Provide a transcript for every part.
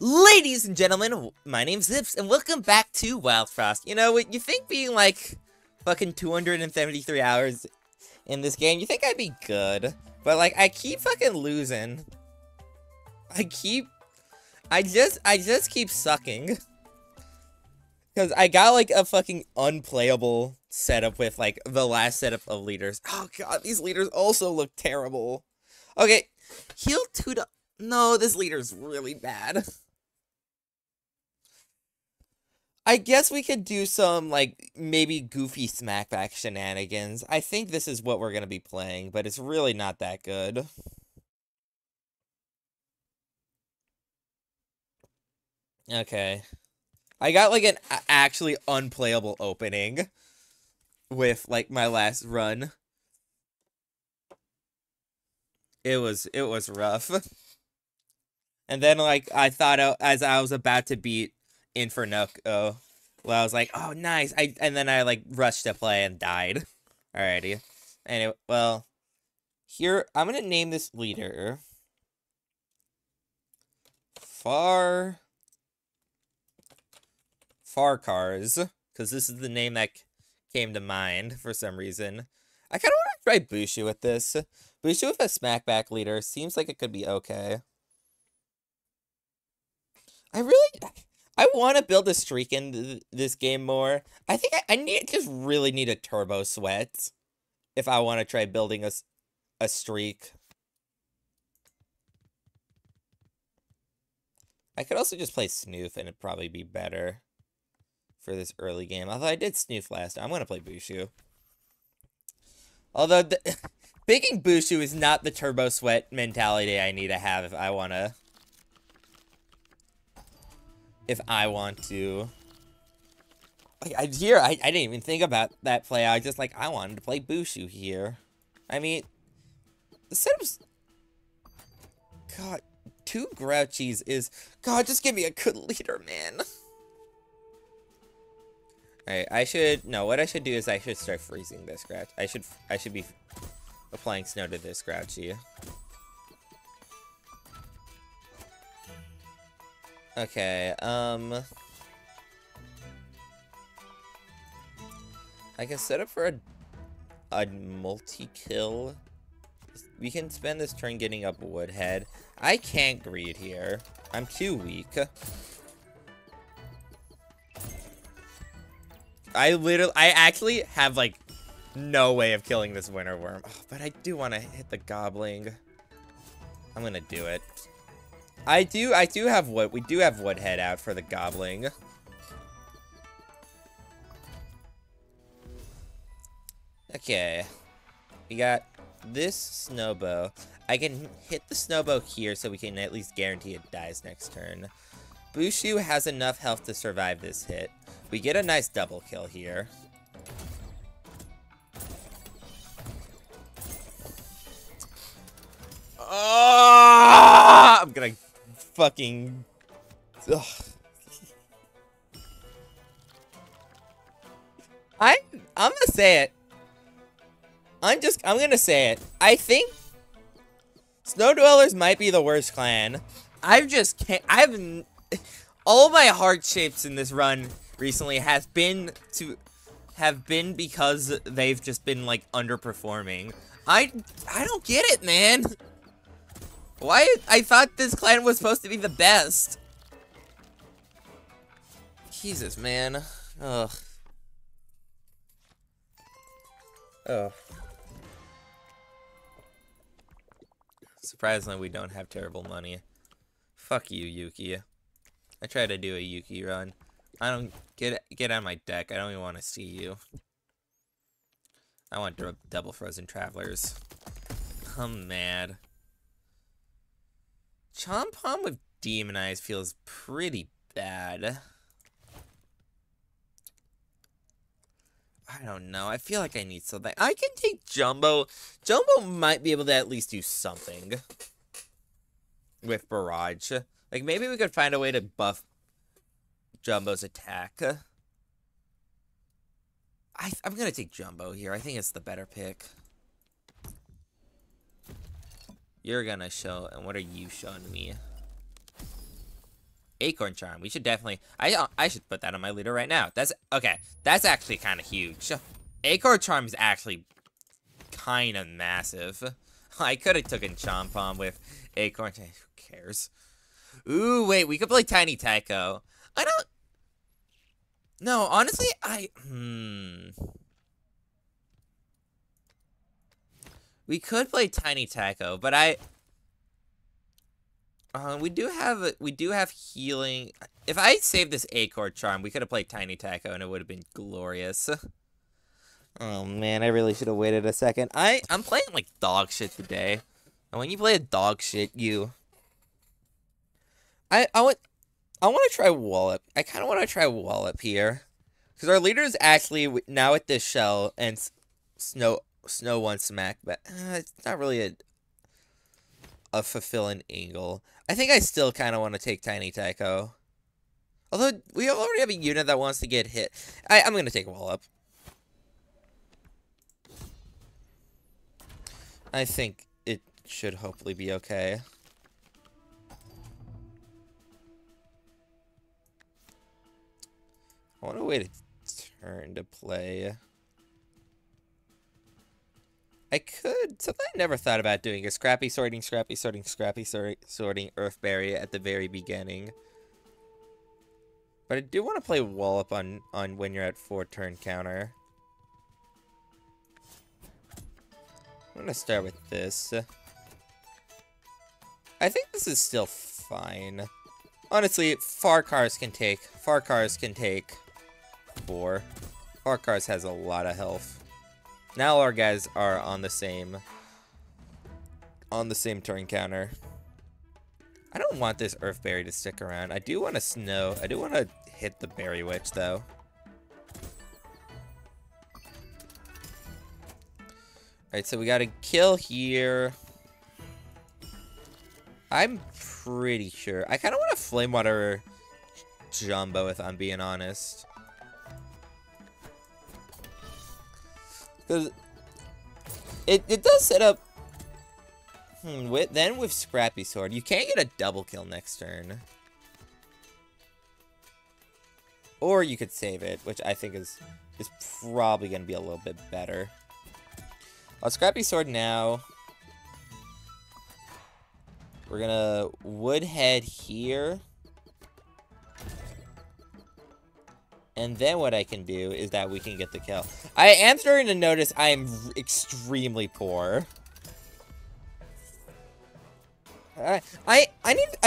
Ladies and gentlemen, my name's Zips, and welcome back to Wild Frost. You know, you think being like fucking 273 hours in this game, you think I'd be good. But like, I keep fucking losing. I just keep sucking. Cause I got like a fucking unplayable setup with like the last setup of leaders. Oh god, these leaders also look terrible. Okay, heal 2 to- No, this leader's really bad. I guess we could do some, like, maybe goofy Smackback shenanigans. I think this is what we're gonna be playing, but it's really not that good. Okay. I got, like, an actually unplayable opening with, like, my last run. It was rough. And then, like, I thought as I was about to beat Infernuko, well, I was like, oh, nice. And then I, like, rushed to play and died. Alrighty. Anyway, well, here, I'm going to name this leader Farkas, because this is the name that came to mind for some reason. I kind of want to try Bwuhsu with this. Bwuhsu with a Smackback leader seems like it could be okay. I want to build a streak in this game more. I think I just really need a turbo sweat if I want to try building a streak. I could also just play Snoof and it'd probably be better for this early game. Although I did Snoof last time. I'm going to play Bwuhsu. Although, picking Bwuhsu is not the turbo sweat mentality I need to have if I want to. Like, I didn't even think about that play. I was just like, I wanted to play Bwuhsu here. I mean, the setup's... God, 2 Grouchies is... God, just give me a good leader, man. Alright, I should... No, what I should do is I should start freezing this Grouch. I should be applying snow to this Grouchy. Okay, I can set up for a multi-kill. We can spend this turn getting up Woodhead. I can't greed here. I'm too weak. I actually have, like, no way of killing this Winter Worm. Oh, but I do want to hit the Goblin. I'm gonna do it. I do have Wood. We do have Woodhead out for the Goblin. Okay. We got this Snow Bow. I can hit the Snow Bow here so we can at least guarantee it dies next turn. Bwuhsu has enough health to survive this hit. We get a nice double kill here. Oh! I'm gonna... Fucking... Ugh. I'm gonna say it. I'm gonna say it. I think Snow Dwellers might be the worst clan. All my hard shapes in this run recently have been because they've just been like underperforming. I don't get it, man. Why? I thought this clan was supposed to be the best. Jesus, man. Ugh. Oh. Surprisingly, we don't have terrible money. Fuck you, Yuki. I tried to do a Yuki run. I don't... Get out of my deck. I don't even want to see you. I want double Frozen Travelers. I'm mad. Chompom with Demonize feels pretty bad. I don't know. I feel like I need something. I can take Jumbo. Jumbo might be able to at least do something with Barrage. Like, maybe we could find a way to buff Jumbo's attack. I'm going to take Jumbo here. I think it's the better pick. You're gonna show, and what are you showing me? Acorn Charm. We should definitely... I should put that on my leader right now. That's... Okay. That's actually kind of huge. Acorn Charm is actually kind of massive. I could have taken Chompom with Acorn Charm. Who cares? Ooh, wait. We could play Tiny Tycho. I don't... No, honestly, I... We could play Tiny Taco, but I... We do have healing. If I saved this Acorn Charm, we could have played Tiny Taco, and it would have been glorious. Oh man, I really should have waited a second. I'm playing like dog shit today, and when you play a dog shit, you... I want to try Wallop. I kind of want to try Wallop here, because our leader is actually now at this Shell and Snow one Smack, but it's not really a fulfilling angle. I think I still kind of want to take Tiny Taco. Although, we already have a unit that wants to get hit. I'm going to take Wallop. I think it should hopefully be okay. I want to wait a turn to play. I could. Something I never thought about doing is Scrappy Sorting Earth Berry at the very beginning. But I do want to play Wallop on when you're at 4-turn counter. I'm gonna start with this. I think this is still fine. Honestly, Farkas can take 4. Farkas has a lot of health. Now our guys are on the same turn counter. I don't want this Earth Berry to stick around. I do want to hit the Berry Witch though. Alright, so we got a kill here. I'm pretty sure. I kind of want to Flame Water Jumbo if I'm being honest. Because it does set up... Then with Scrappy Sword, you can't get a double kill next turn. Or you could save it, which I think is probably going to be a little bit better. I'll Scrappy Sword now. We're going to Woodhead here. And then what I can do is that we can get the kill. I am starting to notice I am extremely poor. I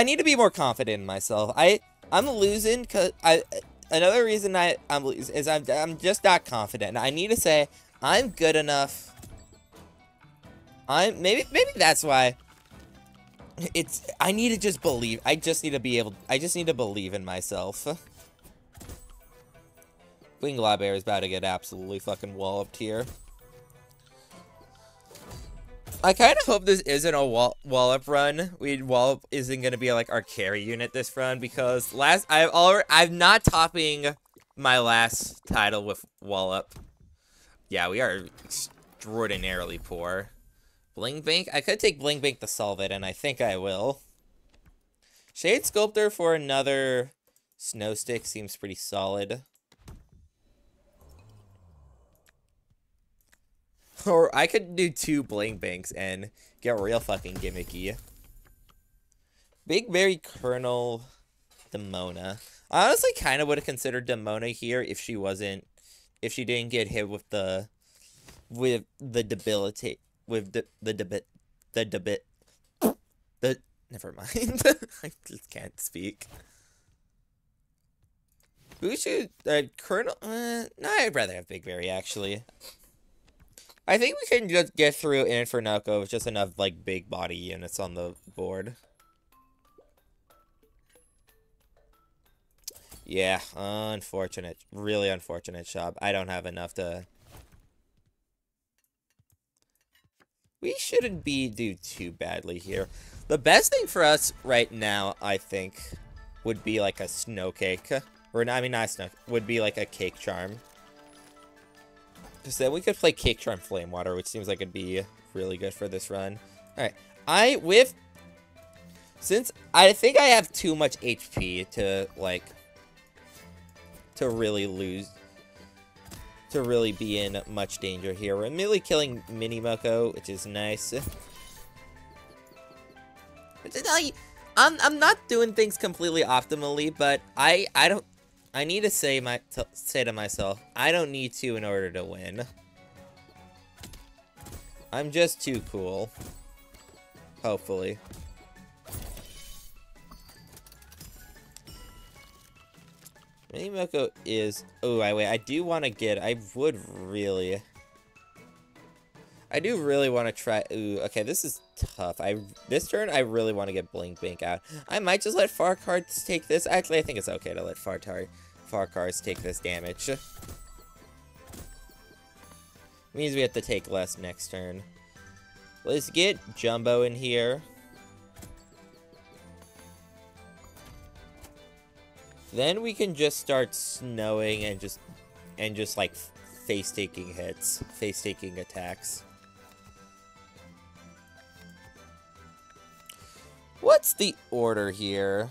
need to be more confident in myself. I'm losing because another reason I'm losing is I'm just not confident. I need to say I'm good enough. Maybe that's why. I need to just believe. I just need to believe in myself. Wing Lawbear is about to get absolutely fucking walloped here. I kind of hope this isn't a wallop run. Wallop isn't going to be like our carry unit this run because I'm not topping my last title with Wallop. Yeah, we are extraordinarily poor. Bling Bank? I could take Bling Bank to solve it, and I think I will. Shade Sculptor for another Snow Stick seems pretty solid. Or I could do 2 Bling Banks and get real fucking gimmicky. Big Berry Colonel Demona. I honestly kind of would have considered Demona here if she didn't get hit with the debilitate with the never mind. I just can't speak. Bwuhsu Colonel. No, I'd rather have Big Berry actually. I think we can just get through Infernoco with just enough, like, big body units on the board. Yeah, unfortunate. Really unfortunate, Shop. I don't have enough to... We shouldn't be do too badly here. The best thing for us right now, I think, would be, like, a snow cake. Or, I mean, not snow. Would be, like, a cake charm. Because then we could play Cake Charm Flame Water, which seems like it'd be really good for this run. Alright. I, with Since I think I have too much HP to, like, to really lose, to really be in much danger here. We're immediately killing Mini Muko, which is nice. I'm not doing things completely optimally, but I need to say to myself, I don't need to in order to win. I'm just too cool. Hopefully. Mini Muko is... Oh, wait, I do want to get... I do really want to try... Ooh, okay, this is tough. This turn, I really want to get Bling Bank out. I might just let Farkas take this. Actually, I think it's okay to let Farkas take this damage. Means we have to take less next turn. Let's get Jumbo in here. Then we can just start snowing and just like face-taking hits, face-taking attacks. What's the order here?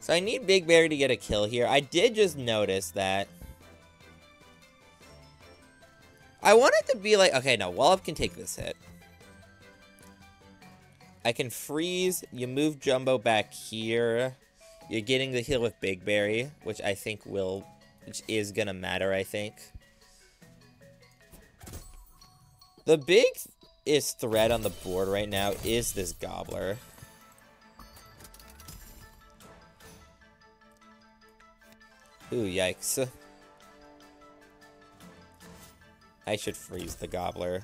So I need Big Berry to get a kill here. I did just notice that. I want it to be like, okay, no, Wallop can take this hit. I can freeze, you move Jumbo back here. You're getting the heal with Big Berry, which I think will, which is gonna matter, I think. The biggest threat on the board right now is this Gobbler. Ooh, yikes. I should freeze the Gobbler.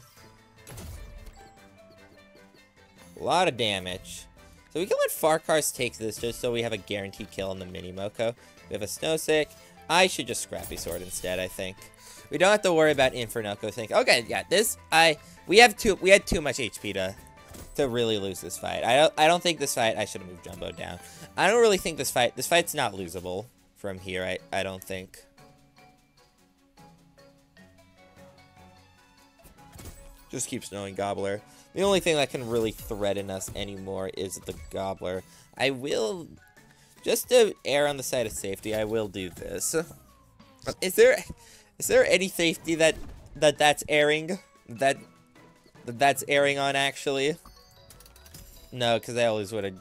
A lot of damage. So we can let Farkas take this just so we have a guaranteed kill on the Mini Muko. We have a Snow Sick. I should just Scrappy Sword instead, I think. We don't have to worry about Infernoco thing. Okay, yeah, this we had too much HP to really lose this fight. I don't think this fight I should have moved Jumbo down. I don't really think this fight's not losable from here, I don't think. Just keep snowing Gobbler. The only thing that can really threaten us anymore is the Gobbler. I will, just to err on the side of safety, I will do this. Is there any safety that's airing on actually? No, because I always would have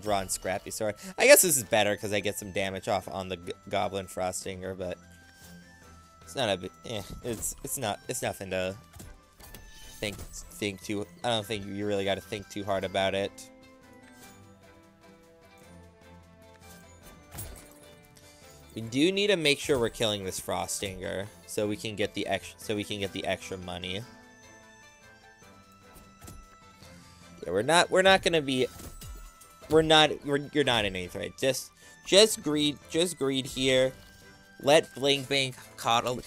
drawn Scrappy Sword. I guess this is better because I get some damage off on the Goblin Frostinger, but it's not a it's nothing to. Think too. I don't think you really got to think too hard about it. We do need to make sure we're killing this Frostinger so we can get the extra. So we can get the extra money. Yeah, we're not gonna be. You're not in any threat. Just greed here. Let Bling Bank coddle.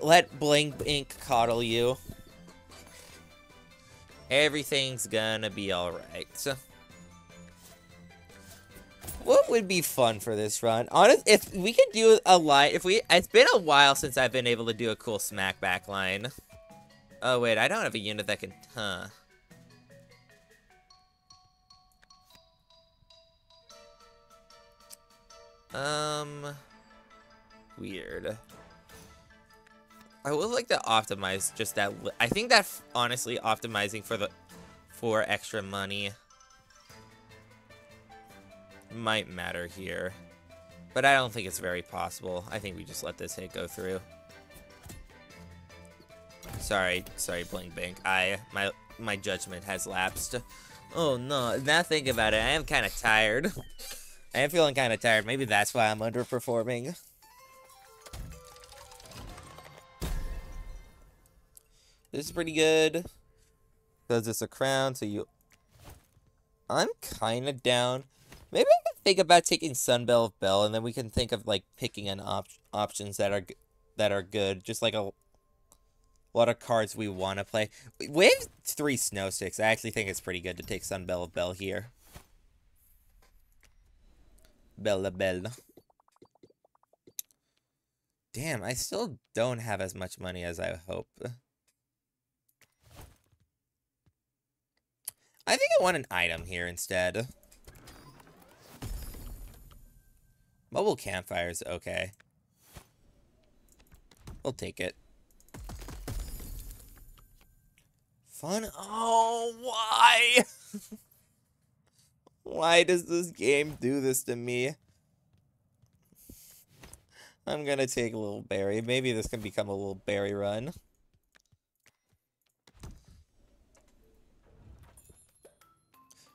Let Bling Bank coddle you. Everything's gonna be alright. So, what would be fun for this run? Honest, if we could do a line, it's been a while since I've been able to do a cool Smackback line. Oh wait, I don't have a unit that can, huh. Weird. I would like to optimize just that. I think that honestly optimizing for extra money might matter here, but I don't think it's very possible. I think we just let this hit go through. Sorry, Bling Bank. My judgment has lapsed. Oh no! Now think about it. I am kind of tired. I am feeling kind of tired. Maybe that's why I'm underperforming. This is pretty good. Does it's a crown, so you... I'm kind of down. Maybe I could think about taking Sunbell of Bell, and then we can think of, like, picking an options that are good. Just, like, a lot of cards we want to play. We have 3 Snow Sticks. I actually think it's pretty good to take Sunbell of Bell here. Bella Bella. Damn, I still don't have as much money as I hope. I think I want an item here instead. Mobile Campfire is okay. We'll take it. Fun? Oh, why? Why does this game do this to me? I'm gonna take a little berry. Maybe this can become a little berry run.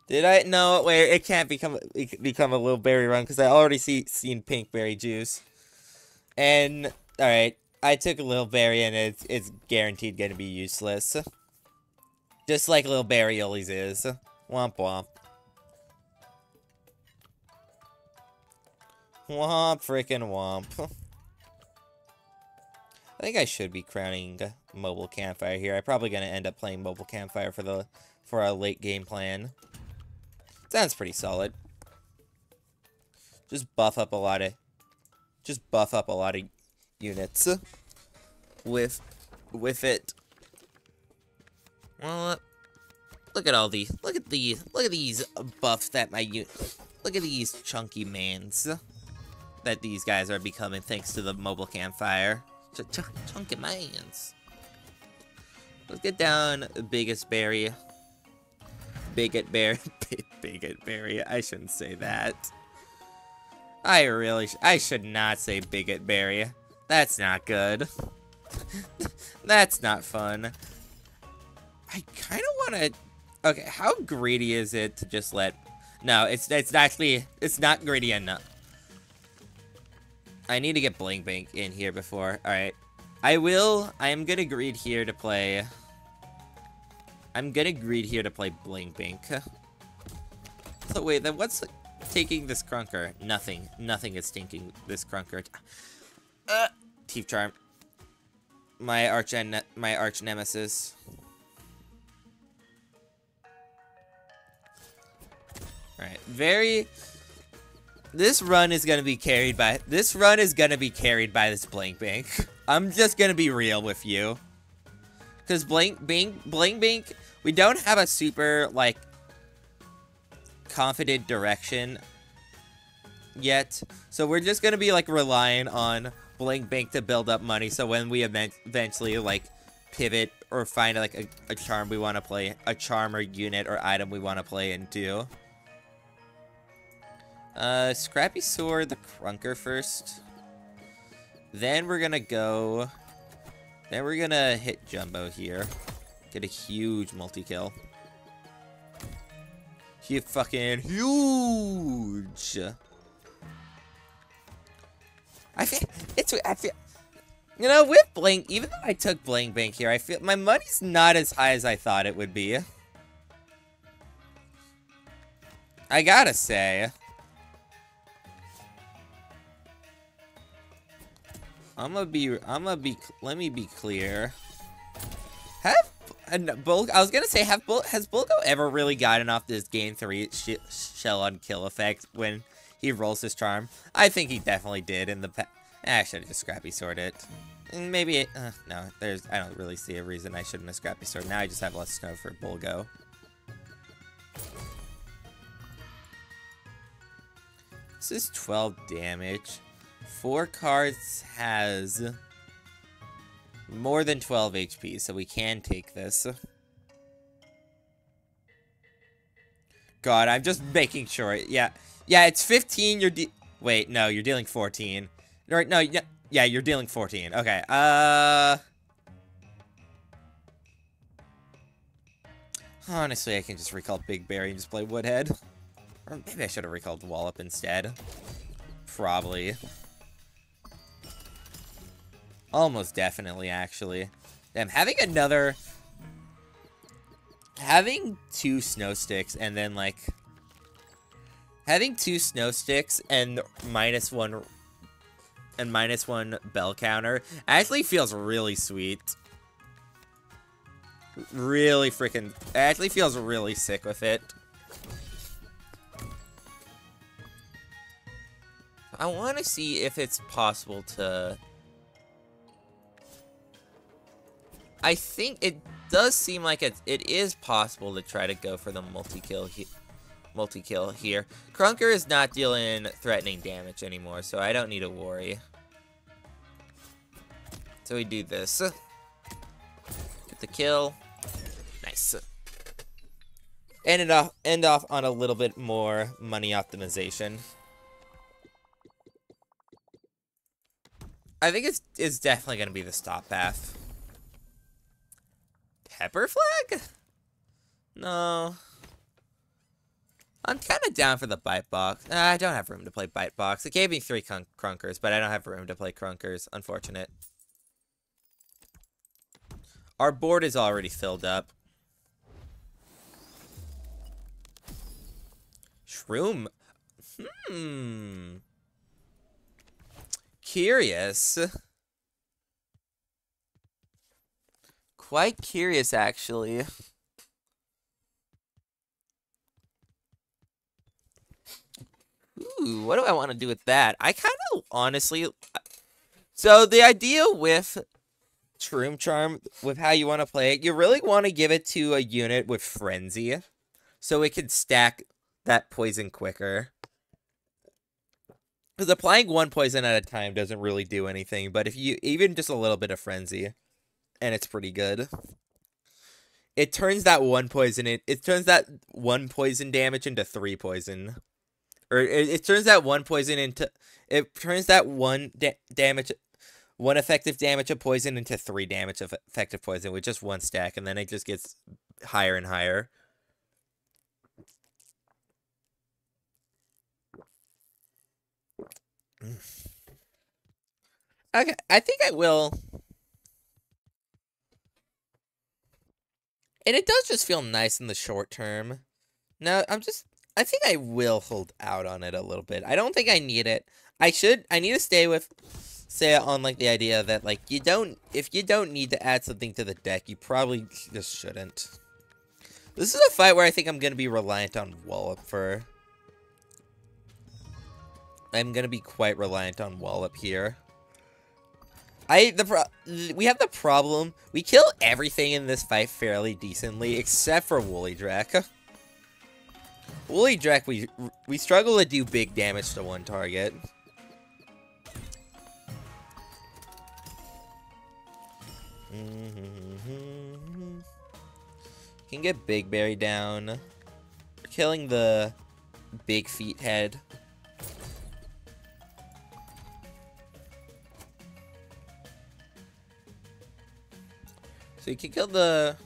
Did I? No, wait, it can't become a little berry run because I already seen pink berry juice. And, alright, I took a little berry and it's guaranteed going to be useless. Just like little berry always is. Womp womp. Womp frickin' womp. I think I should be crowning Mobile Campfire here. I'm probably going to end up playing Mobile Campfire for our late game plan. Sounds pretty solid. Just buff up a lot of... Just buff up a lot of units. With it. Well, look at all these. Look at these buffs that my unit... Look at these chunky mans. That these guys are becoming thanks to the Mobile Campfire. Chunky mans. Let's get down Bigot Berry. Bigot Berry. Bigot Berry. I shouldn't say that. I really... I should not say Bigot Berry. That's not good. That's not fun. I kind of want to... Okay, how greedy is it to just let... No, it's actually... It's not greedy enough. I need to get Bling Bank in here before... Alright. I am going to greed here to play... I'm gonna greed here to play Bling Bank. So wait, then what's taking this Krunker? Nothing. Nothing is taking this Krunker. Thief Charm. My arch nemesis. Alright, this run is gonna be carried by this Bling Bank. I'm just gonna be real with you. Because Bling Bank, we don't have a super, like, confident direction yet. So we're just going to be, like, relying on Bling Bank to build up money. So when we eventually, like, pivot or find, like, a charm we want to play, a charm or unit or item we want to play into. Scrappy Sword, the Krunker first. Then we're going to go... Then we're gonna hit Jumbo here. Get a huge multi-kill. He fucking huge! I feel, you know, with Bling, even though I took Bling Bank here, I feel my money's not as high as I thought it would be. I gotta say. Let me be clear. Has Bulgo ever really gotten off this game 3 shell on kill effect when he rolls his charm? I think he definitely did in the past. I should have just Scrappy Sword it. Maybe it, no, I don't really see a reason I shouldn't have Scrappy Sword. Now I just have less snow for Bulgo. This is 12 damage. 4 cards has more than 12 HP, so we can take this. God, I'm just making sure. Yeah, it's 15. Wait, no, you're dealing 14. Right? No, yeah, you're dealing 14. Okay. Honestly, I can just recall Big Berry and just play Woodhead, or maybe I should have recalled Wallop instead. Probably. Almost definitely, actually. Damn, having 2 snow sticks and then, like... Having 2 snow sticks and -1... And -1 bell counter actually feels really sweet. Really freaking... It actually feels really sick with it. I want to see if it's possible to... I think it does seem like it is possible to try to go for the multi-kill here. Krunker is not dealing threatening damage anymore, so I don't need to worry. So we do this. Get the kill. Nice. And end off on a little bit more money optimization. I think it's definitely gonna be the stop path. Pepper flag? No. I'm kind of down for the bite box. I don't have room to play bite box. It gave me 3 Krunkers, but I don't have room to play Krunkers. Unfortunate. Our board is already filled up. Shroom. Hmm. Curious. Quite curious, actually. Ooh, what do I want to do with that? I kind of honestly... So the idea with Shroom Charm, with how you want to play it, you really want to give it to a unit with Frenzy, so it can stack that poison quicker. Because applying one poison at a time doesn't really do anything, but if you even just a little bit of Frenzy, and it's pretty good. It turns that one poison. It turns that one poison damage into 3 poison, or it turns that one poison into. It turns that one effective damage of poison into 3 damage of effective poison with just 1 stack, and then it just gets higher and higher. Okay, I think I will. And it does just feel nice in the short term. Now, I think I will hold out on it a little bit. I don't think I need it. I need to stay with, say, on, like, the idea that, like, if you don't need to add something to the deck, you probably just shouldn't. This is a fight where I think I'm going to be reliant on Wallop for... I'm going to be quite reliant on Wallop here. We have the problem. We kill everything in this fight fairly decently, except for Woollydrack. Woollydrack, we struggle to do big damage to one target. Can get Big Berry down. We're killing the Big Feet Head. So you can kill the...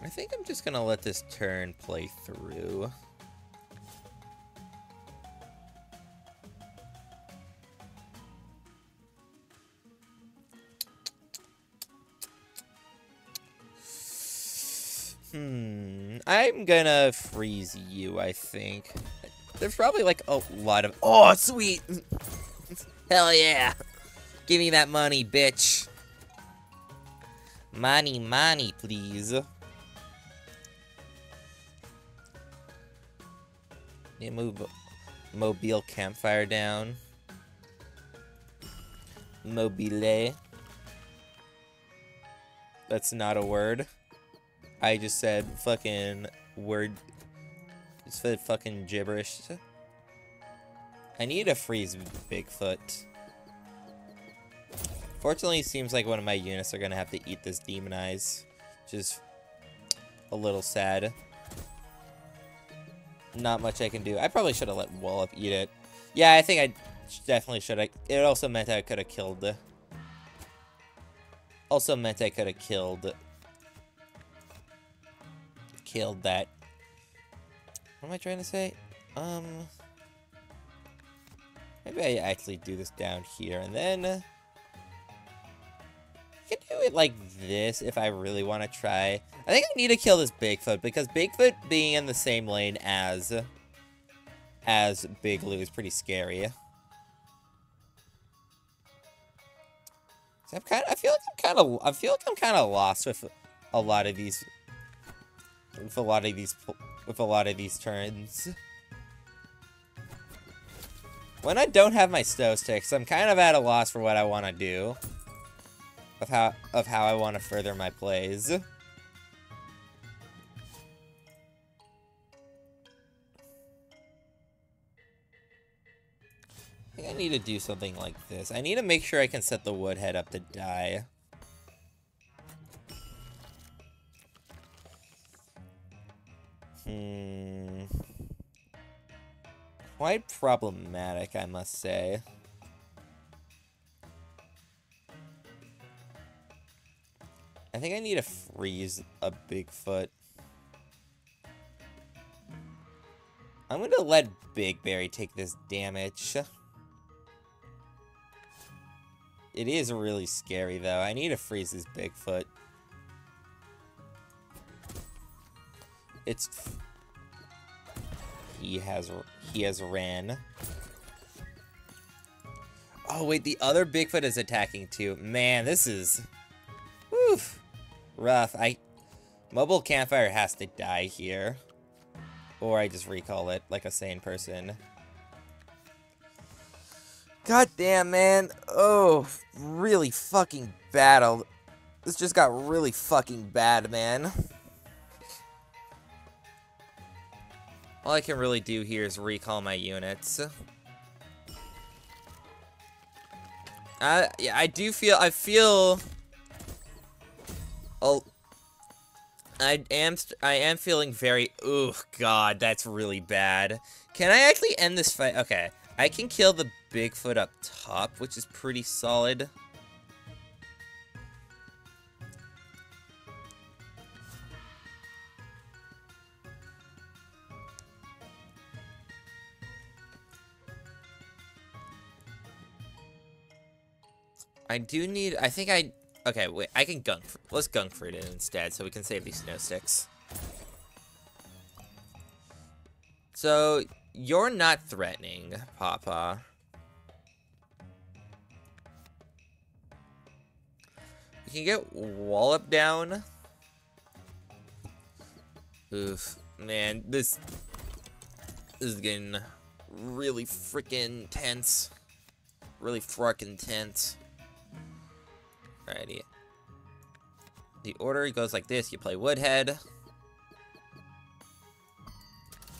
I think I'm just gonna let this turn play through. I'm gonna freeze you, I think. There's probably like a lot of... Oh, sweet! Hell yeah! Give me that money, bitch. Money, money, please. You move Mobile Campfire down. Mobile. That's not a word. I just said fucking word. Just said fucking gibberish. I need to freeze Bigfoot. Fortunately, it seems like one of my units are going to have to eat this Demonize, which is a little sad. Not much I can do. I probably should have let Wallop eat it. Yeah, I think I definitely should have. It also meant I could have killed... Killed that... What am I trying to say? Maybe I actually do this down here, and then... I can do it like this if I really want to try. I think I need to kill this Bigfoot, because Bigfoot being in the same lane as Big Lou is pretty scary. So I feel like I'm kind of lost with a lot of these turns. When I don't have my snow sticks, I'm kind of at a loss for what I want to do. of how I want to further my plays. I think I need to do something like this. I need to make sure I can set the Woodhead up to die. Quite problematic, I must say. I think I need to freeze a Bigfoot. I'm gonna let Big Berry take this damage. It is really scary, though. I need to freeze this Bigfoot. He has ran. Oh wait, the other Bigfoot is attacking too. Man, this is oof, rough. Mobile Campfire has to die here, or I just recall it like a sane person. God damn, man. Oh, really fucking battled. This just got really fucking bad, man. All I can really do here is recall my units. Yeah, I am feeling very, oh god, that's really bad. Can I actually end this fight? Okay, I can kill the Bigfoot up top, which is pretty solid. I do need, I think I, okay, wait, I can gunk, let's gunk fruit it instead so we can save these snow sticks. So, you're not threatening, Papa. You can get Wallop down. Oof, man, this is getting really freaking tense. Really freaking tense. Alrighty. The order goes like this. You play Woodhead.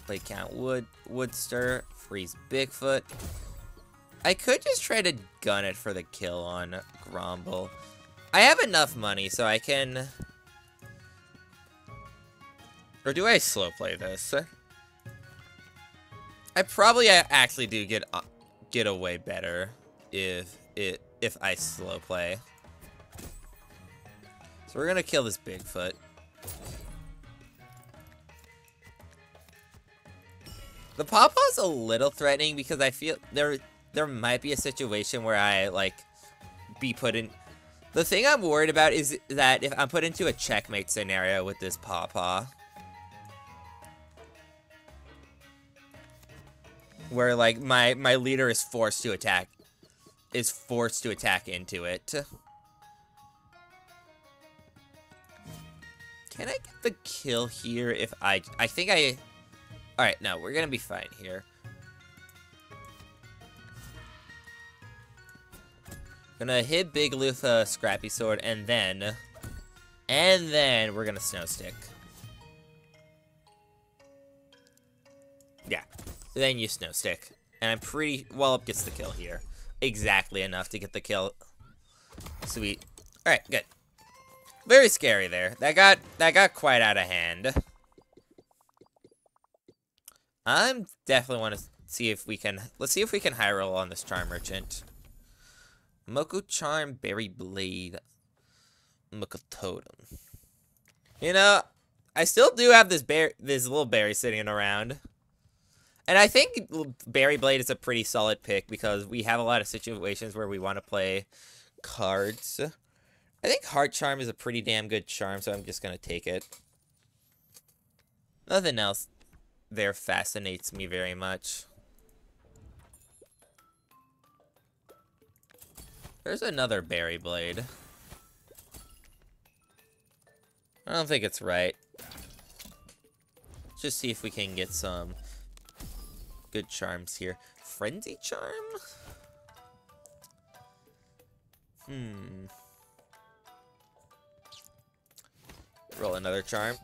Play Count Woodster. Freeze Bigfoot. I could just try to gun it for the kill on Grumble. I have enough money, so I can... Or do I slow play this? I probably actually do get away better if I slow play. We're gonna kill this Bigfoot. The Pawpaw's a little threatening because I feel there might be a situation where I like be put in. The thing I'm worried about is that if I'm put into a checkmate scenario with this Pawpaw, where like my leader is forced to attack into it. Can I get the kill here if I think I... Alright, no, we're gonna be fine here. Gonna hit Big Lufa, Scrappy Sword, and then... And then we're gonna Snow Stick. Yeah. Then you Snow Stick. And I'm pretty... Wallop gets the kill here. Exactly enough to get the kill. Sweet. Alright, good. Very scary there. That got quite out of hand. I'm definitely want to see if we can. Let's see if we can high roll on this Charm Merchant. Moko Charm, Berry Blade, Moko Totem. You know, I still do have this little berry sitting around, and I think Berry Blade is a pretty solid pick because we have a lot of situations where we want to play cards. I think Heart Charm is a pretty damn good charm, so I'm just gonna take it. Nothing else there fascinates me very much. There's another Berry Blade. I don't think it's right. Let's just see if we can get some good charms here. Frenzy Charm? Roll another charm.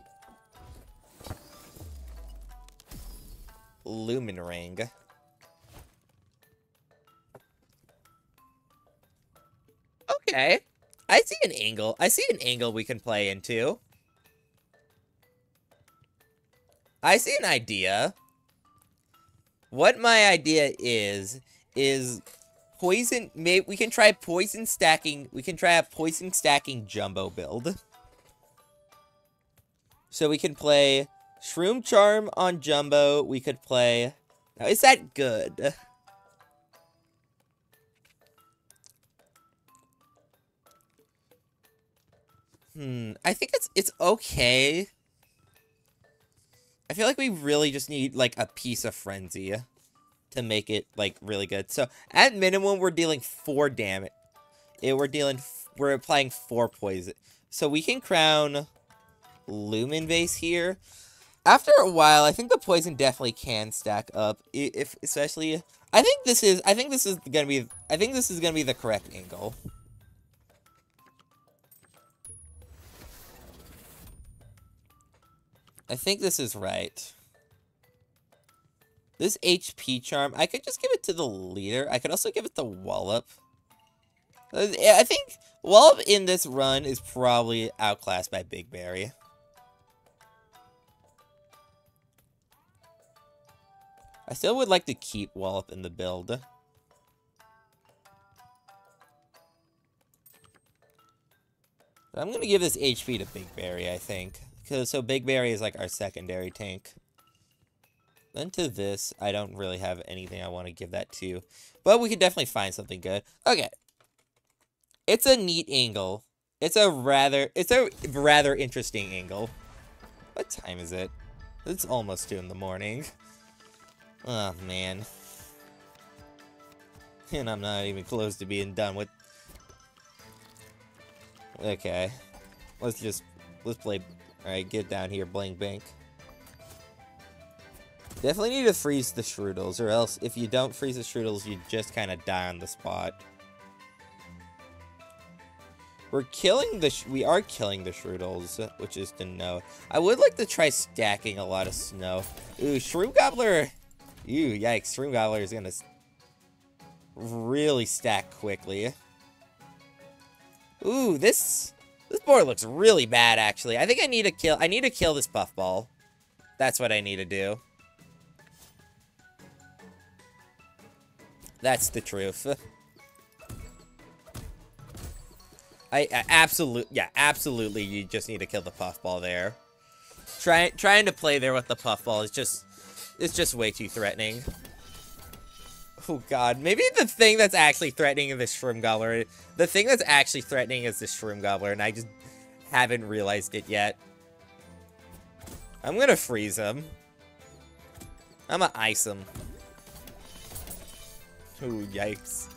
Lumen Ring. Okay. I see an angle. I see an angle we can play into. I see an idea. What my idea is poison. Maybe we can try poison stacking. We can try a poison stacking Jumbo build. So we can play Shroom Charm on Jumbo. We could play. Now, is that good? I think it's okay. I feel like we really just need, like, a piece of Frenzy to make it, like, really good. So, at minimum, we're dealing 4 damage. We're applying 4 poison. So, we can crown Lumen Vase here. After a while, I think the poison definitely can stack up. If, especially, I think this is gonna be the correct angle. I think this is right. This HP charm, I could just give it to the leader. I could also give it to Wallop. I think Wallop in this run is probably outclassed by Big Berry. I still would like to keep Wallop in the build. But I'm going to give this HP to Big Berry, I think. So Big Berry is like our secondary tank. Then to this, I don't really have anything I want to give that to. But we could definitely find something good. Okay. It's a neat angle. It's a rather interesting angle. What time is it? It's almost 2 in the morning. Oh man. And I'm not even close to being done with. Okay. Let's play. Alright, get down here, Bling Bank. Definitely need to freeze the Shrewdles, or else if you don't freeze the Shrewdles, you just kind of die on the spot. We are killing the Shrewdles, which is to know. I would like to try stacking a lot of snow. Ooh, Shroom Gobbler! Ooh, yikes, Shroom Gobbler is gonna really stack quickly. Ooh, this board looks really bad, actually. I think I need to kill this Puffball. That's what I need to do. That's the truth. Absolutely, you just need to kill the Puffball there. Trying to play there with the Puffball is just way too threatening. Oh god, maybe the thing that's actually threatening is the Shroom Gobbler. The thing that's actually threatening is the Shroom Gobbler, and I just haven't realized it yet. I'm gonna freeze him. I'm gonna ice him. Ooh, yikes.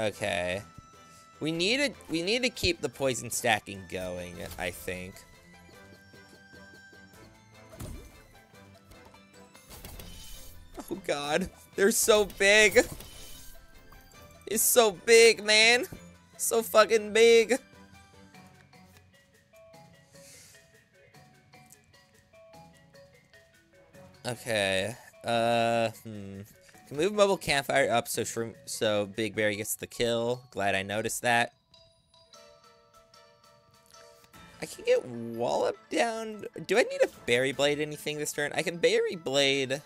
Okay. We need to keep the poison stacking going, I think. Oh god, they're so big. It's so big, man. So fucking big. Okay. Can move Mobile Campfire up so Big Berry gets the kill. Glad I noticed that. I can get Wallop down. Do I need to Berry Blade anything this turn? I can Berry Blade.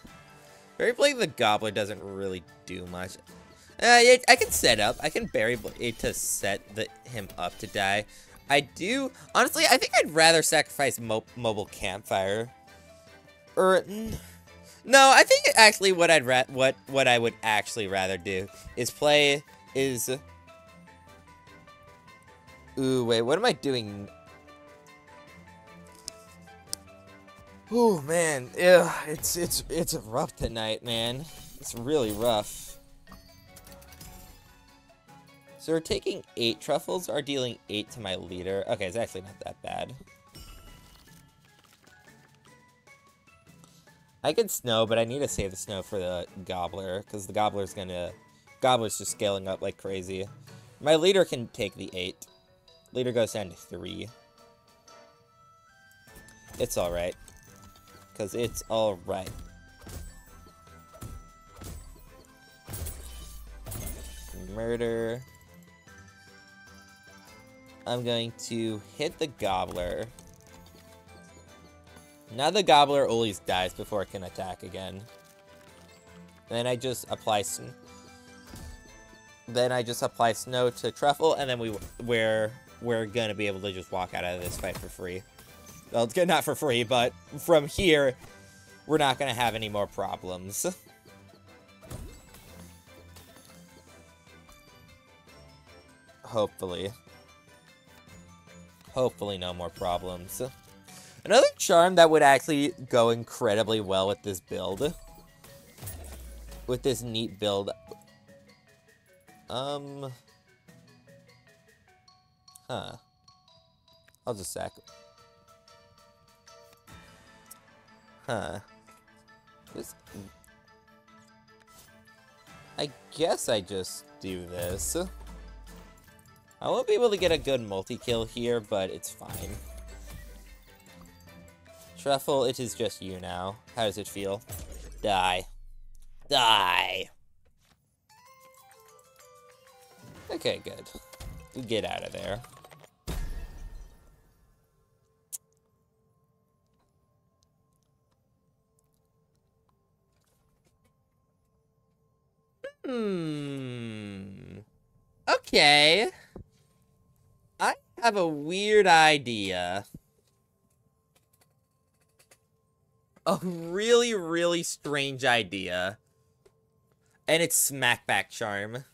Berry Blade the Gobbler doesn't really do much. I can set up. I can Berry Blade to set him up to die. I do. Honestly, I think I'd rather sacrifice Mobile Campfire. No, I think actually what I would actually rather do is play is. Ooh, wait, what am I doing? Oh man, ugh, it's rough tonight, man. It's really rough. So we're taking 8 truffles, are dealing 8 to my leader. Okay, it's actually not that bad. I could snow, but I need to save the snow for the Gobbler, because the Gobbler's just scaling up like crazy. My leader can take the 8. Leader goes down to 3. It's alright. Because it's alright. Murder. I'm going to hit the Gobbler. Now the Gobbler always dies before it can attack again. Then I just apply Snow. Then I just apply Snow to Truffle, and then we're gonna be able to just walk out of this fight for free. Well, it's good, not for free, but from here, we're not gonna have any more problems. Hopefully. Hopefully no more problems. Another charm that would actually go incredibly well with this build. With this neat build. Huh. I'll just sack. Huh. This... I guess I just do this. I won't be able to get a good multi-kill here, but it's fine. Truffle, it is just you now. How does it feel? Die. Die! Okay, good. We get out of there. Okay. I have a weird idea. A really, really strange idea. And it's Smackback Charm.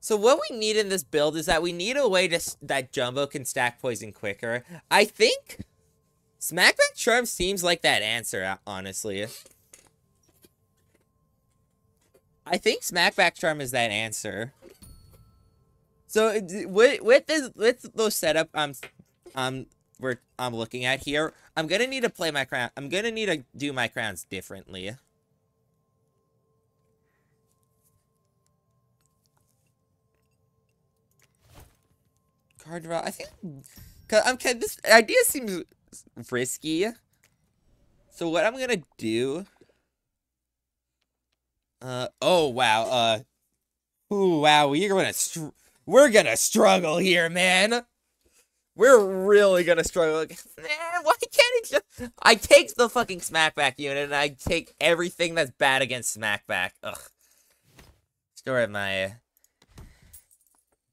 So what we need in this build is that we need a way to that Jumbo can stack poison quicker. I think Smackback Charm seems like that answer, honestly. I think Smackback Charm is that answer. So with the setup I'm looking at here, I'm gonna need to play my crown. I'm gonna need to do my crowns differently. Card draw. I think this idea seems risky. So what I'm gonna do. Oh wow. Ooh, wow. We're gonna struggle here, man. We're really gonna struggle. Man, why can't it just... I take the fucking Smackback unit, and I take everything that's bad against Smackback. Ugh. Story of my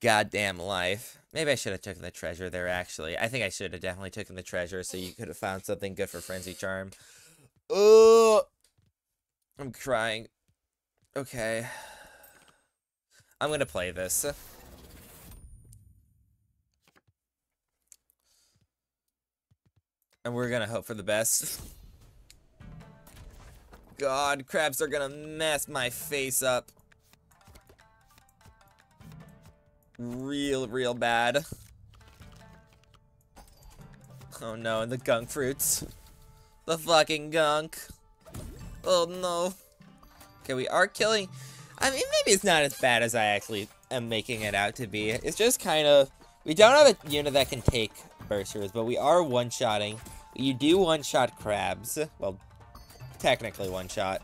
goddamn life. Maybe I should have taken the treasure there, actually. I think I should have definitely taken the treasure, so you could have found something good for Frenzy Charm. Oh, I'm crying. Okay. I'm gonna play this. And we're gonna hope for the best. God, crabs are gonna mess my face up. Real, real bad. Oh no, and the gunk fruits. The fucking gunk. Oh no. Okay, we are killing. I mean, maybe it's not as bad as I actually am making it out to be. It's just kind of... We don't have a unit that can take bursters, but we are one-shotting. You do one-shot crabs. Well, technically one-shot.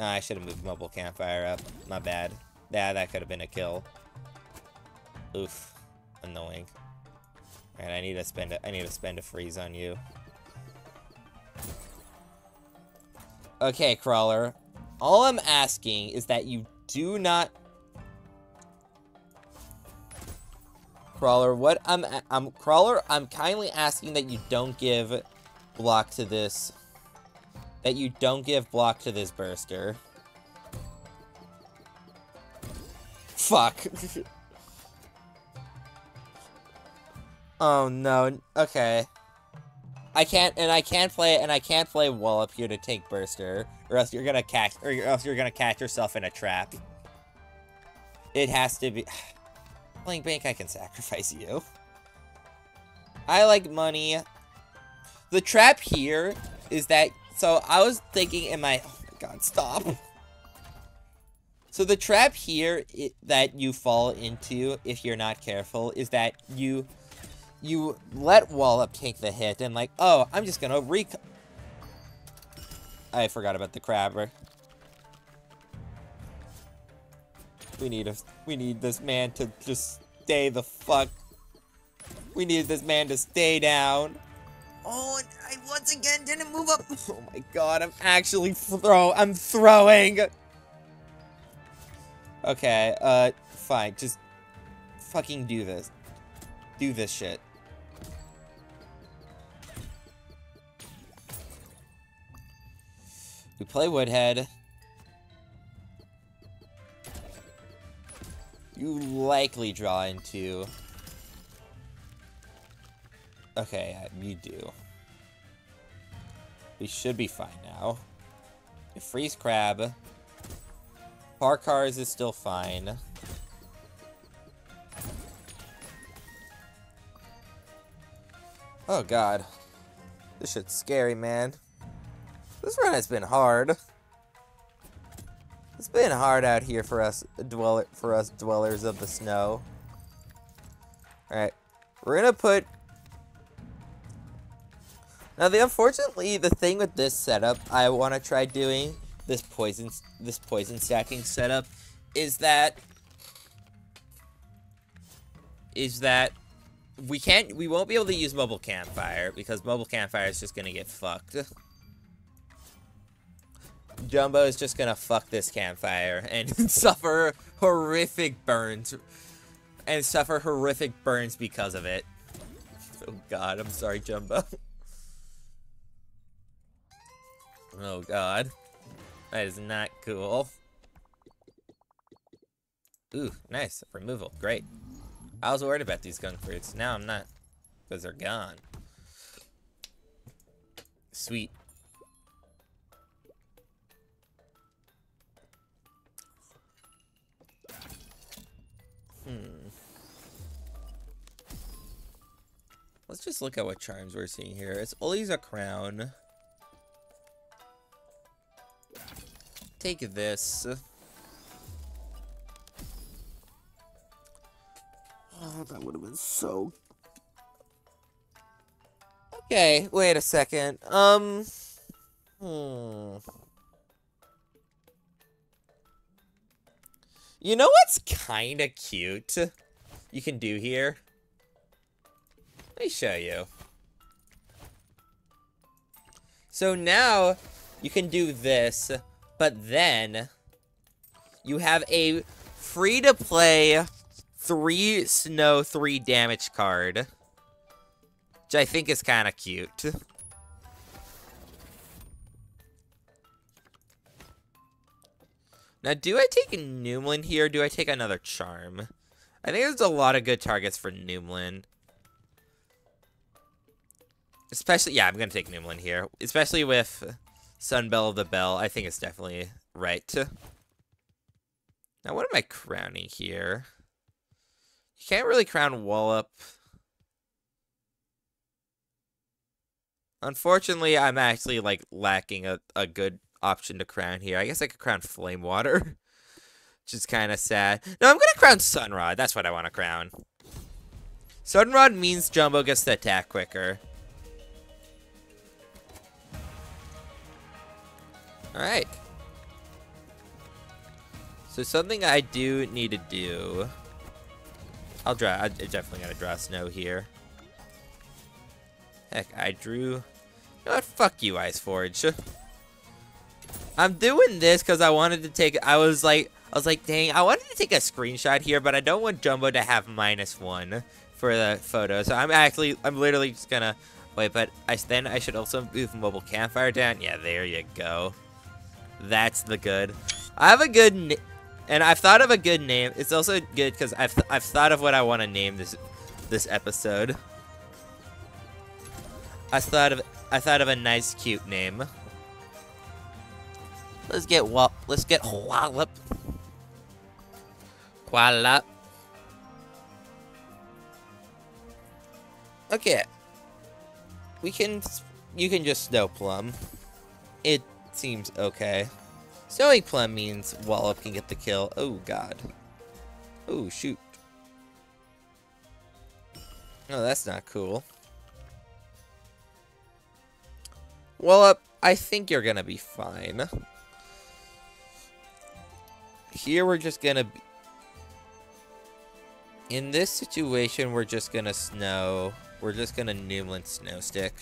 Oh, I should have moved Mobile Campfire up. My bad. Yeah, that could have been a kill. Oof. Annoying. Alright, I need to spend a freeze on you. Okay, Crawler. All I'm asking is that you do not... Crawler, I'm kindly asking that you don't give block to this. That you don't give block to this burster. Fuck. Oh no. Okay. I can't play Wallop here to take burster, or else you're gonna catch yourself in a trap. It has to be. Bling Bank, I can sacrifice you. I like money. The trap here is that... So, I was thinking in my... Oh my god, stop. So the trap here that you fall into, if you're not careful, is that you let Wallop take the hit and like, oh, I'm just gonna I forgot about the crabber. We need this man to just stay the fuck. We need this man to stay down. Oh, and I once again didn't move up. Oh my god, I'm actually throwing. Okay, fine. Just fucking do this. Do this shit. We play Woodhead. You likely draw into... Okay, you do. We should be fine now. You freeze crab. Farkas is still fine. Oh god. This shit's scary, man. This run has been hard. It's been hard out here for us dwellers of the snow. Alright. We're gonna put... Now, unfortunately, the thing with this setup I want to try doing, this poison stacking setup, is that we won't be able to use Mobile Campfire because Mobile Campfire is just gonna get fucked. Jumbo is just gonna fuck this campfire and suffer horrific burns, because of it. Oh god, I'm sorry, Jumbo. Oh god. That is not cool. Ooh, nice. Removal. Great. I was worried about these gunk fruits. Now I'm not. Because they're gone. Sweet. Let's just look at what charms we're seeing here. It's always a crown. Take this. Oh, that would have been so... Okay, wait a second. You know what's kind of cute you can do here? Let me show you. So now you can do this... But then, you have a free-to-play 3 snow, 3 damage card. Which I think is kind of cute. Now, do I take Noomlin here, or do I take another charm? I think there's a lot of good targets for Noomlin. Especially, yeah, I'm going to take Noomlin here. Especially with... Sunbell of the Bell, I think it's definitely right. Now, what am I crowning here? You can't really crown Wallop. Unfortunately, I'm actually, like, lacking a good option to crown here. I guess I could crown Flame Water, which is kind of sad. No, I'm going to crown Sunrod. That's what I want to crown. Sunrod means Jumbo gets to attack quicker. Alright. So something I do need to do... I definitely gotta draw snow here. Heck, I drew... You know what? Fuck you, Ice Forge. I'm doing this because I wanted to take... I was like, dang, I wanted to take a screenshot here, but I don't want Jumbo to have -1 for the photo. So I'm literally just gonna... Wait, but then I should also move Mobile Campfire down. Yeah, there you go. That's the good. I have a good, and I've thought of a good name. It's also good because I've thought of what I want to name this episode. I thought of a nice, cute name. Let's get Wallop. Wallop. Okay. You can just snow plum. It seems okay. Snowy Plum means Wallop can get the kill. Oh god. Oh shoot. No, that's not cool. Wallop, I think you're gonna be fine. Here we're just gonna be... In this situation, we're just gonna snow. We're just gonna Noomland Snow Stick.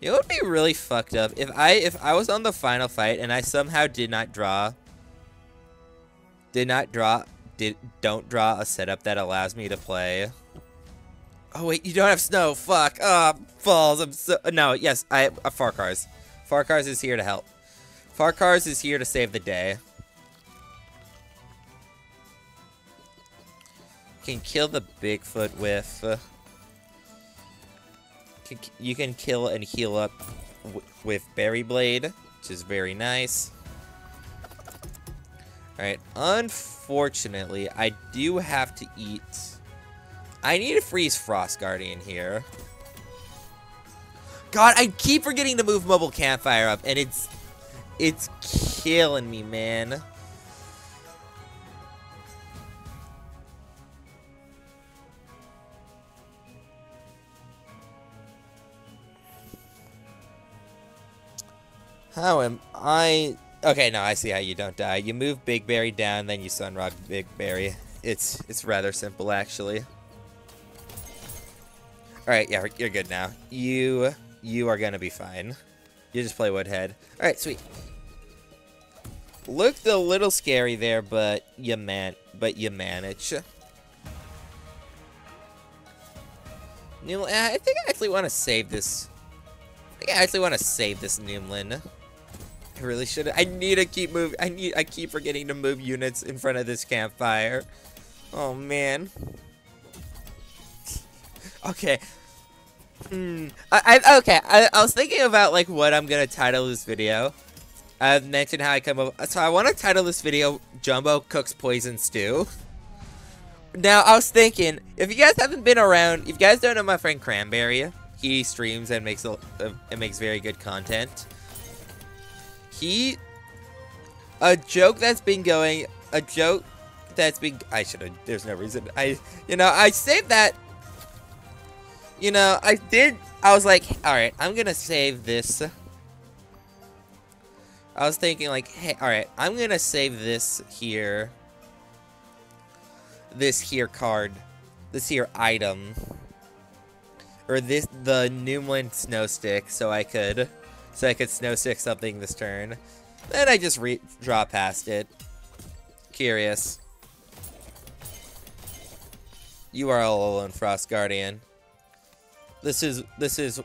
It would be really fucked up if I was on the final fight and I somehow don't draw a setup that allows me to play. Oh wait, you don't have snow. Fuck. Ah, falls. I'm so no. Yes, I have Farkas. Farkas is here to help. Farkas is here to save the day. Can kill the Bigfoot with. You can kill and heal up with Berry Blade, which is very nice. Alright, unfortunately, I do have to eat. I need to freeze Frost Guardian here. God, I keep forgetting to move Mobile Campfire up, and it's killing me, man. How am I... Okay, no, I see how you don't die. You move Big Berry down, then you Sunrock Big Berry. It's rather simple, actually. Alright, yeah, you're good now. You are gonna be fine. You just play Woodhead. Alright, sweet. Looked a little scary there, but you manage. I think I actually want to save this... I think I actually want to save this Noomland. I really should. I need to keep moving. I keep forgetting to move units in front of this campfire. Oh man. Okay. I was thinking about like what I'm gonna title this video. I've mentioned how I come up. So I want to title this video "Jumbo Cooks Poison Stew." Now I was thinking, if you guys haven't been around, if you guys don't know my friend Cranberry. He streams and makes very good content. A joke that's been I should have. There's no reason. I saved that. I did. I was like, all right, I'm gonna save this. I was thinking like, hey, all right, I'm gonna save this here. This here item. Or the Noomland Snow Stick, so I could Snow Stick something this turn. Then I just draw past it. Curious. You are all alone, Frost Guardian. This is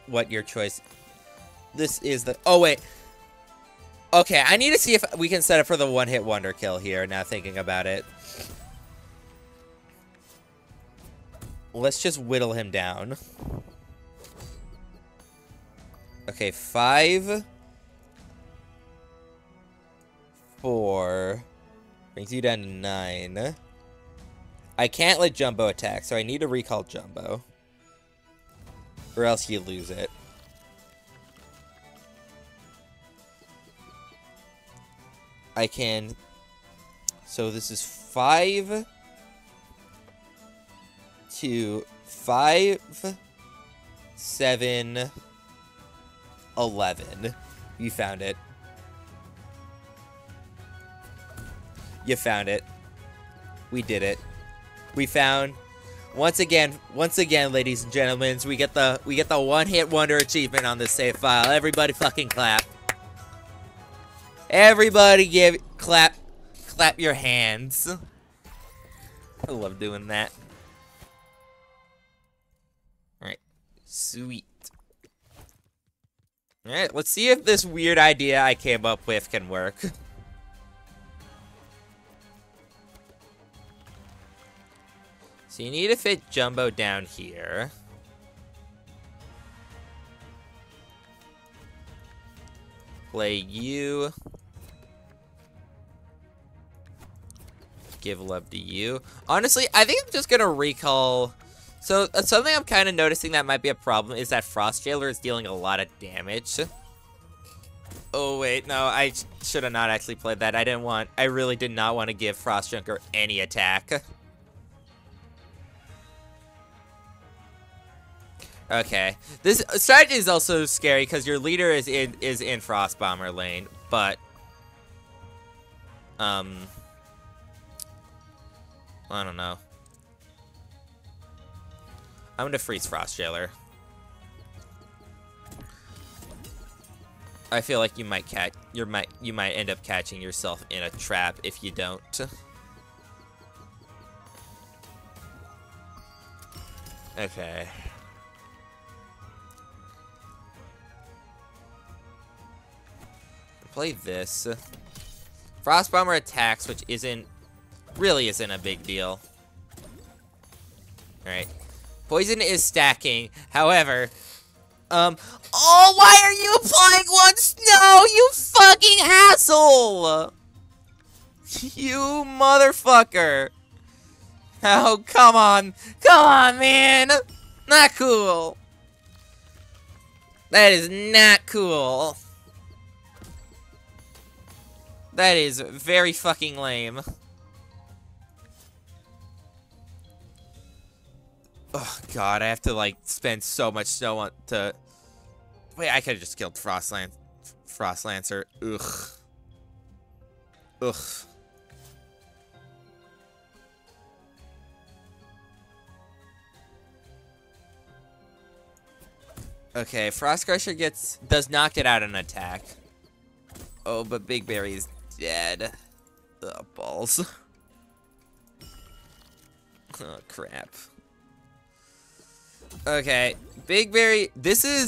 what your choice. This is the. Oh wait. Okay, I need to see if we can set up for the one-hit wonder kill here. Now thinking about it. Let's just whittle him down. Okay, 5, 4 brings you down to 9. I can't let Jumbo attack, so I need to recall Jumbo, or else you lose it. I can. So this is 5, 2, 5, 7, 11. You found it. You found it. We did it. We found. Once again, ladies and gentlemen, we get the one-hit wonder achievement on this save file. Everybody fucking clap. Everybody clap your hands. I love doing that. Sweet. Alright, let's see if this weird idea I came up with can work. So you need to fit Jumbo down here. Play you. Give love to you. Honestly, I think I'm just gonna recall... So, something I'm kind of noticing that might be a problem is that Frost Jailer is dealing a lot of damage. Oh wait, no, I should have not actually played that. I really did not want to give Frost Junker any attack. Okay, this strategy is also scary because your leader is in Frost Bomber lane, but I don't know. I'm gonna freeze Frost Jailer. I feel like you might you might end up catching yourself in a trap if you don't. Okay. Play this. Frost Bomber attacks, which really isn't a big deal. Alright. Poison is stacking, however. Oh, why are you applying one snow, you fucking asshole! You motherfucker. Oh, come on. Come on, man. Not cool. That is not cool. That is very fucking lame. Oh god, I have to like spend so much snow on to. Wait, I could have just killed Frost Lancer. Ugh. Ugh. Okay, Frostcrusher does not get out an attack. Oh, but Big Berry is dead. The balls. Oh crap. Okay, Big Berry.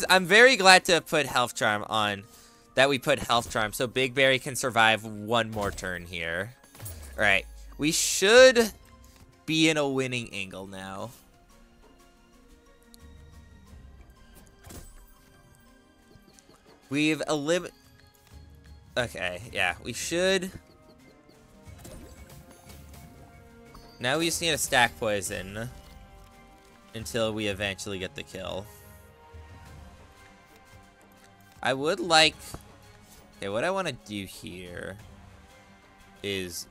I'm very glad to put Health Charm on. That we put Health Charm so Big Berry can survive one more turn here. All right, we should be in a winning angle now. We've eliminated. Okay, yeah, we should. Now we just need a stack poison until we eventually get the kill. I would like. Okay, what I want to do here is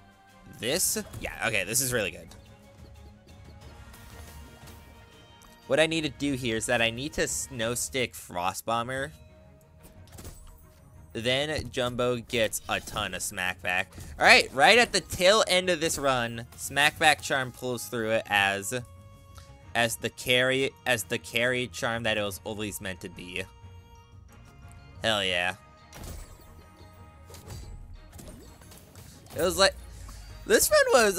this. Yeah, okay, this is really good. What I need to do here is that I need to Snow Stick Frost Bomber. Then Jumbo gets a ton of Smackback. Alright, right at the tail end of this run, Smackback Charm pulls through it as the carry charm that it was always meant to be. Hell yeah. It was like this run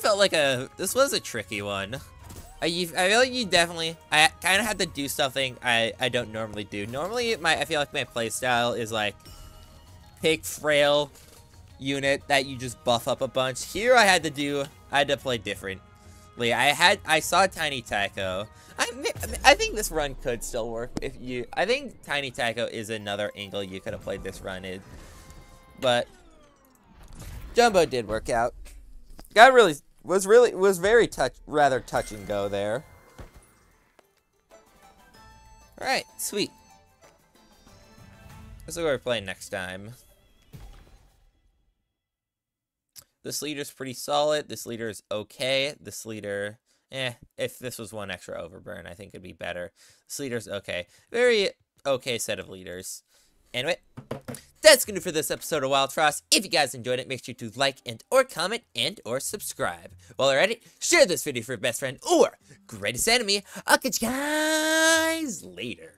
felt like a tricky one. I feel like you definitely. I kind of had to do something I don't normally do. Normally, I feel like my playstyle is like pick frail unit that you just buff up a bunch. Here, I had to play differently. I saw Tiny Tycho. I think this run could still work if you. I think Tiny Tycho is another angle you could have played this run in, but Jumbo did work out. Got really. Was rather touch and go there. All right, sweet. This is what we're playing next time. This leader's pretty solid. This leader is okay. This leader, if this was one extra overburn, I think it'd be better. This leader's okay. Very okay set of leaders. Anyway, that's gonna do for this episode of Wild Frost. If you guys enjoyed it, make sure to like and/or comment and/or subscribe. While you're at it, share this video for your best friend or greatest enemy. I'll catch you guys later.